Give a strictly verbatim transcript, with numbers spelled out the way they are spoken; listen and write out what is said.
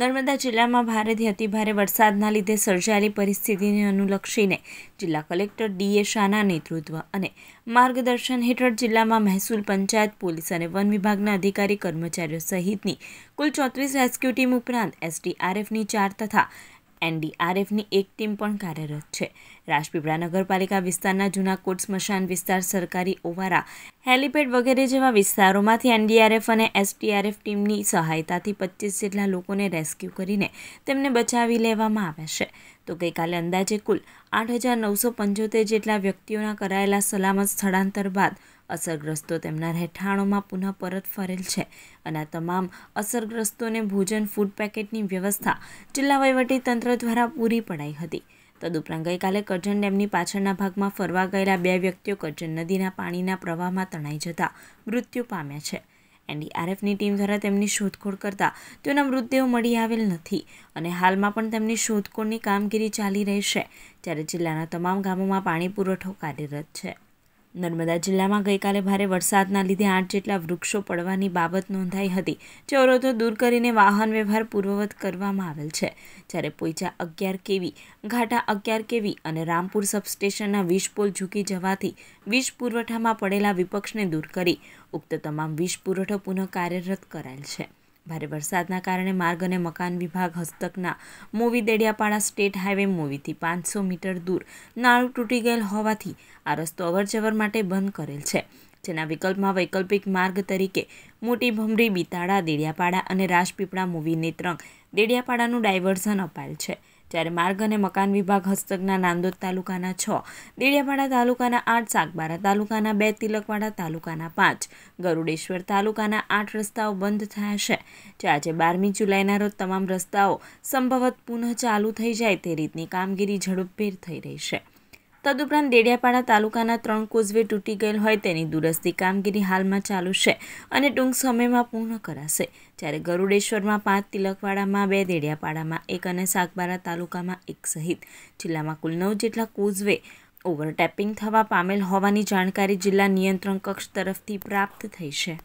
નર્મદા જિલ્લામાં ભારેથી અતિભારે વરસાદના લીધે સર્જાયેલી પરિસ્થિતિને અનુલક્ષીને જિલ્લા કલેક્ટર ડી એ શાહના નેતૃત્વ અને માર્ગદર્શન હેઠળ જિલ્લામાં મહેસૂલ પંચાયત પોલીસ અને વન વિભાગના અધિકારી કર્મચારીઓ સહિતની કુલ ચોત્રીસ રેસ્ક્યુ ટીમ ઉપરાંત એસડીઆરએફની ચાર તથા એનડીઆરએફની એક ટીમ પણ કાર્યરત છે। રાજપીપળા નગરપાલિકા વિસ્તારના જૂના કોટ સ્મશાન વિસ્તાર, સરકારી ઓવારા, હેલીપેડ વગેરે જેવા વિસ્તારોમાંથી એનડીઆરએફ અને એસડીઆરએફ ટીમની સહાયતાથી પચીસ જેટલા લોકોને રેસ્ક્યુ કરીને તેમને બચાવી લેવામાં આવ્યા છે। તો ગઈકાલે અંદાજે કુલ આઠ હજાર નવસો પંચોતેર જેટલા વ્યક્તિઓના કરાયેલા સલામત સ્થળાંતર બાદ અસરગ્રસ્તો તેમના રહેઠાણોમાં પુનઃ પરત ફરેલ છે અને આ તમામ અસરગ્રસ્તોને ભોજન, ફૂડ પેકેટની વ્યવસ્થા જિલ્લા વહીવટીતંત્ર દ્વારા પૂરી પડાઈ હતી। તદુપરાંત ગઈકાલે કરજણ ડેમની પાછળના ભાગમાં ફરવા ગયેલા બે વ્યક્તિઓ કરજણ નદીના પાણીના પ્રવાહમાં તણાઈ જતા મૃત્યુ પામ્યા છે। એનડીઆરએફની ટીમ દ્વારા તેમની શોધખોળ કરતા તેઓના મૃતદેહો મળી આવેલ નથી અને હાલમાં પણ તેમની શોધખોળની કામગીરી ચાલી રહી છે, જ્યારે જિલ્લાના તમામ ગામોમાં પાણી પુરવઠો કાર્યરત છે। નર્મદા જિલ્લામાં ગઈકાલે ભારે વરસાદના લીધે આઠ જેટલા વૃક્ષો પડવાની બાબત નોંધાઈ હતી, જે અવરોધો દૂર કરીને વાહન વ્યવહાર પૂર્વવત કરવામાં આવેલ છે, જ્યારે પોઈચા અગિયાર કેવી, ઘાટા અગિયાર કેવી અને રામપુર સબસ્ટેશનના વીજ પોલ ઝૂકી જવાથી વીજ પુરવઠામાં પડેલા વિપક્ષને દૂર કરી ઉક્ત તમામ વીજ પુરવઠો પુનઃ કાર્યરત કરાયેલ છે। ભારે વરસાદના કારણે માર્ગ અને મકાન વિભાગ હસ્તકના મોવી દેડિયાપાડા સ્ટેટ હાઈવે મોવીથી પાંચસો મીટર દૂર નાળું તૂટી ગયેલ હોવાથી આ રસ્તો અવરજવર માટે બંધ કરેલ છે, જેના વિકલ્પમાં વૈકલ્પિક માર્ગ તરીકે મોટી ભમરી, બીતાળા, દેડિયાપાડા અને રાજપીપળા મોવી નેત્રંગ દેડિયાપાડાનું ડાયવર્ઝન અપાયેલ છે, જ્યારે માર્ગ અને મકાન વિભાગ હસ્તકના નાંદોદ તાલુકાના છ, દેડિયાપાડા તાલુકાના આઠ, સાગબારા તાલુકાના બે, તિલકવાડા તાલુકાના પાંચ, ગરુડેશ્વર તાલુકાના આઠ રસ્તાઓ બંધ થયા છે, જે આજે બારમી જુલાઈના રોજ તમામ રસ્તાઓ સંભવત પુનઃ ચાલુ થઈ જાય તે રીતની કામગીરી ઝડપભેર થઈ રહી છે। તદુપરાંત દેડિયાપાડા તાલુકાના ત્રણ કોઝવે તૂટી ગયેલ હોય તેની દુરસ્તી કામગીરી હાલમાં ચાલુ છે અને ટૂંક સમયમાં પૂર્ણ કરાશે, જ્યારે ગરુડેશ્વરમાં પાંચ, તિલકવાડામાં બે, દેડિયાપાડામાં એક અને સાગબારા તાલુકામાં એક સહિત જિલ્લામાં કુલ નવ જેટલા કોઝવે ઓવરટેપિંગ થવા પામેલ હોવાની જાણકારી જિલ્લા નિયંત્રણ કક્ષ તરફથી પ્રાપ્ત થઈ છે।